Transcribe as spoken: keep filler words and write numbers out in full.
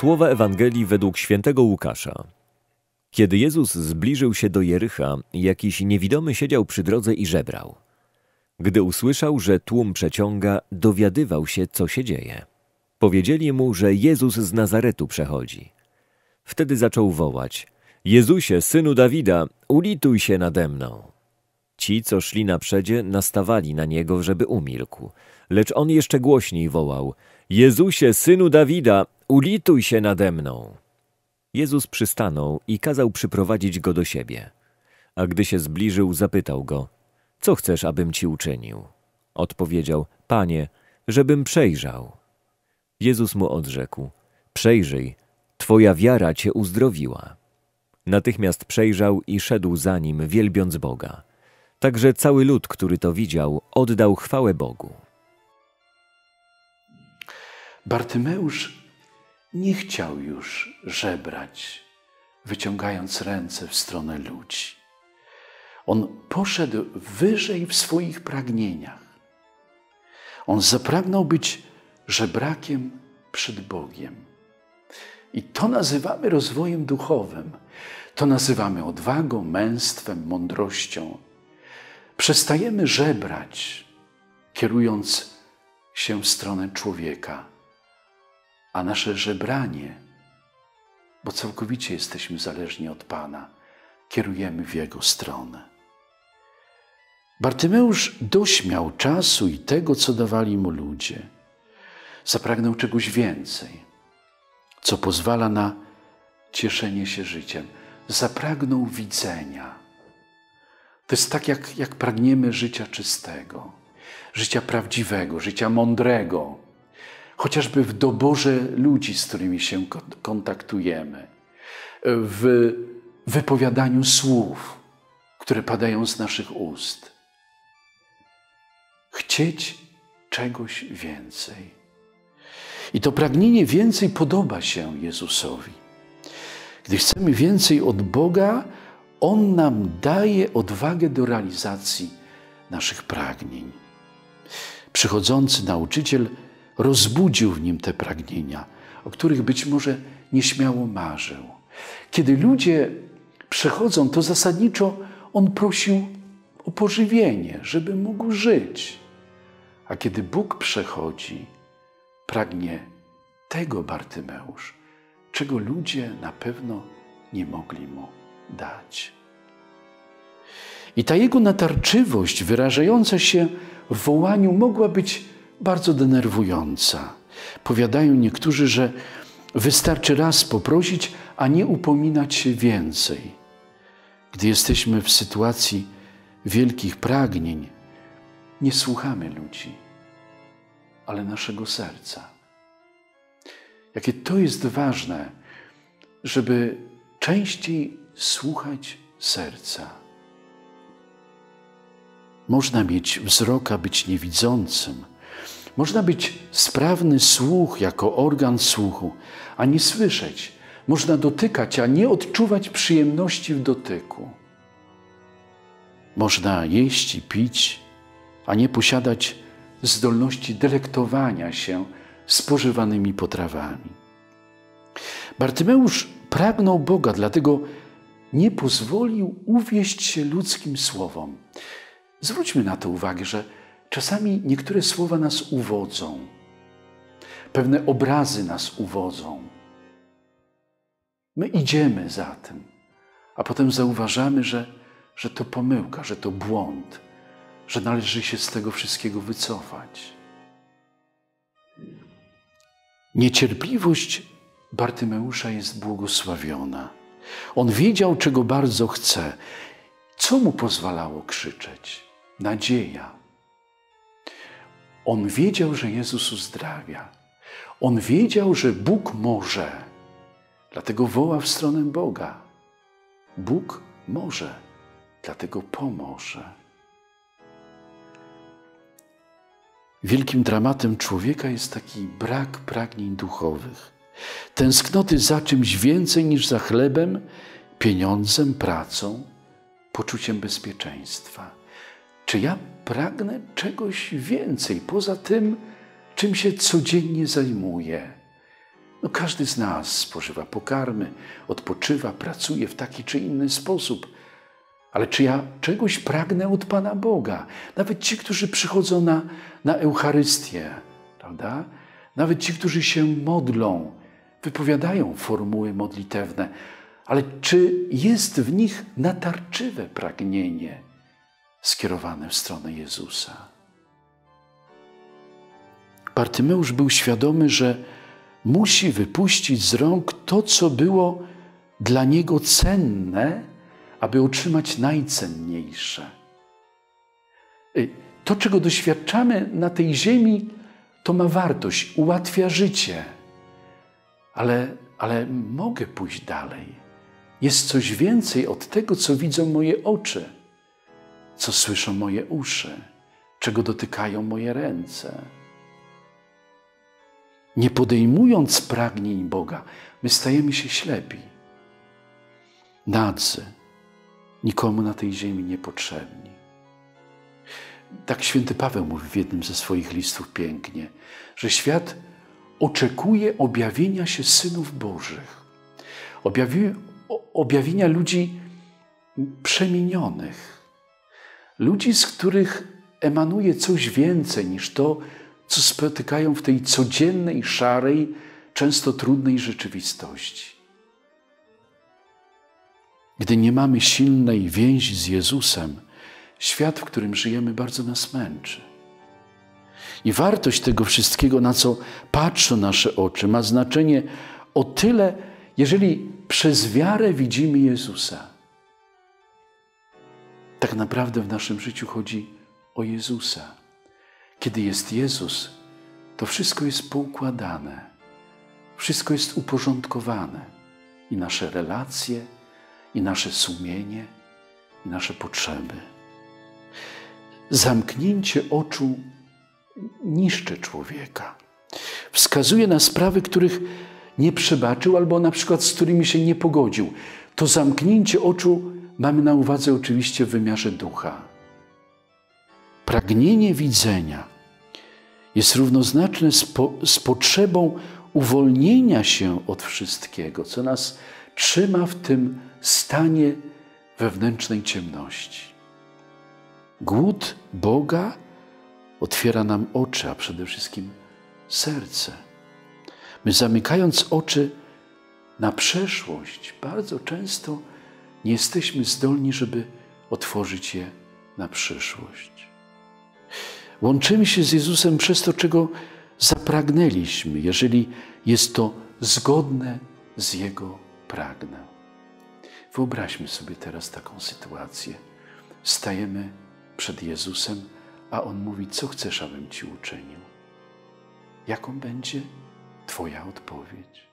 Słowa Ewangelii według świętego Łukasza. Kiedy Jezus zbliżył się do Jerycha, jakiś niewidomy siedział przy drodze i żebrał. Gdy usłyszał, że tłum przeciąga, dowiadywał się, co się dzieje. Powiedzieli mu, że Jezus z Nazaretu przechodzi. Wtedy zaczął wołać: Jezusie, Synu Dawida, ulituj się nade mną. Ci, co szli naprzedzie, nastawali na niego, żeby umilkł. Lecz on jeszcze głośniej wołał: Jezusie, Synu Dawida, ulituj się nade mną. Jezus przystanął i kazał przyprowadzić go do siebie. A gdy się zbliżył, zapytał go: co chcesz, abym ci uczynił? Odpowiedział: Panie, żebym przejrzał. Jezus mu odrzekł: przejrzyj, twoja wiara cię uzdrowiła. Natychmiast przejrzał i szedł za nim, wielbiąc Boga. Także cały lud, który to widział, oddał chwałę Bogu. Bartymeusz nie chciał już żebrać, wyciągając ręce w stronę ludzi. On poszedł wyżej w swoich pragnieniach. On zapragnął być żebrakiem przed Bogiem. I to nazywamy rozwojem duchowym. To nazywamy odwagą, męstwem, mądrością. Przestajemy żebrać, kierując się w stronę człowieka. A nasze żebranie, bo całkowicie jesteśmy zależni od Pana, kierujemy w Jego stronę. Bartymeusz dośmiał czasu i tego, co dawali mu ludzie. Zapragnął czegoś więcej, co pozwala na cieszenie się życiem. Zapragnął widzenia. To jest tak, jak, jak pragniemy życia czystego, życia prawdziwego, życia mądrego, chociażby w doborze ludzi, z którymi się kontaktujemy, w wypowiadaniu słów, które padają z naszych ust. Chcieć czegoś więcej. I to pragnienie więcej podoba się Jezusowi. Gdy chcemy więcej od Boga, On nam daje odwagę do realizacji naszych pragnień. Przychodzący nauczyciel rozbudził w nim te pragnienia, o których być może nieśmiało marzył. Kiedy ludzie przechodzą, to zasadniczo on prosił o pożywienie, żeby mógł żyć. A kiedy Bóg przechodzi, pragnie tego Bartymeusz, czego ludzie na pewno nie mogli mu dać. I ta jego natarczywość wyrażająca się w wołaniu mogła być bardzo denerwująca. Powiadają niektórzy, że wystarczy raz poprosić, a nie upominać się więcej. Gdy jesteśmy w sytuacji wielkich pragnień, nie słuchamy ludzi, ale naszego serca. Jakie to jest ważne, żeby częściej słuchać serca. Można mieć wzrok, a być niewidzącym. Można być sprawny słuch jako organ słuchu, a nie słyszeć. Można dotykać, a nie odczuwać przyjemności w dotyku. Można jeść i pić, a nie posiadać zdolności delektowania się spożywanymi potrawami. Bartymeusz pragnął Boga, dlatego nie pozwolił uwieść się ludzkim słowom. Zwróćmy na to uwagę, że czasami niektóre słowa nas uwodzą, pewne obrazy nas uwodzą. My idziemy za tym, a potem zauważamy, że, że to pomyłka, że to błąd, że należy się z tego wszystkiego wycofać. Niecierpliwość Bartymeusza jest błogosławiona. On wiedział, czego bardzo chce. Co mu pozwalało krzyczeć? Nadzieja. On wiedział, że Jezus uzdrawia. On wiedział, że Bóg może. Dlatego woła w stronę Boga. Bóg może, dlatego pomoże. Wielkim dramatem człowieka jest taki brak pragnień duchowych. Tęsknoty za czymś więcej niż za chlebem, pieniądzem, pracą, poczuciem bezpieczeństwa. Czy ja pragnę czegoś więcej poza tym, czym się codziennie zajmuję? No, każdy z nas spożywa pokarmy, odpoczywa, pracuje w taki czy inny sposób. Ale czy ja czegoś pragnę od Pana Boga? Nawet ci, którzy przychodzą na, na Eucharystię, prawda? Nawet ci, którzy się modlą, wypowiadają formuły modlitewne. Ale czy jest w nich natarczywe pragnienie skierowane w stronę Jezusa? Partymeusz był świadomy, że musi wypuścić z rąk to, co było dla niego cenne, aby otrzymać najcenniejsze. To, czego doświadczamy na tej ziemi, to ma wartość, ułatwia życie. Ale, ale mogę pójść dalej. Jest coś więcej od tego, co widzą moje oczy, co słyszą moje uszy, czego dotykają moje ręce. Nie podejmując pragnień Boga, my stajemy się ślepi, nadzy, nikomu na tej ziemi niepotrzebni. Tak święty Paweł mówi w jednym ze swoich listów pięknie, że świat oczekuje objawienia się synów Bożych, objawi, objawienia ludzi przemienionych, ludzi, z których emanuje coś więcej niż to, co spotykają w tej codziennej, szarej, często trudnej rzeczywistości. Gdy nie mamy silnej więzi z Jezusem, świat, w którym żyjemy, bardzo nas męczy. I wartość tego wszystkiego, na co patrzą nasze oczy, ma znaczenie o tyle, jeżeli przez wiarę widzimy Jezusa. Tak naprawdę w naszym życiu chodzi o Jezusa. Kiedy jest Jezus, to wszystko jest poukładane, wszystko jest uporządkowane. I nasze relacje, i nasze sumienie, i nasze potrzeby. Zamknięcie oczu niszczy człowieka. Wskazuje na sprawy, których nie przebaczył, albo na przykład z którymi się nie pogodził. To zamknięcie oczu mamy na uwadze oczywiście w wymiarze ducha. Pragnienie widzenia jest równoznaczne z, po, z potrzebą uwolnienia się od wszystkiego, co nas trzyma w tym stanie wewnętrznej ciemności. Głód Boga otwiera nam oczy, a przede wszystkim serce. My, zamykając oczy na przeszłość, bardzo często nie jesteśmy zdolni, żeby otworzyć je na przyszłość. Łączymy się z Jezusem przez to, czego zapragnęliśmy, jeżeli jest to zgodne z Jego pragnem. Wyobraźmy sobie teraz taką sytuację. Stajemy przed Jezusem, a On mówi, co chcesz, abym Ci uczynił? Jaką będzie Twoja odpowiedź?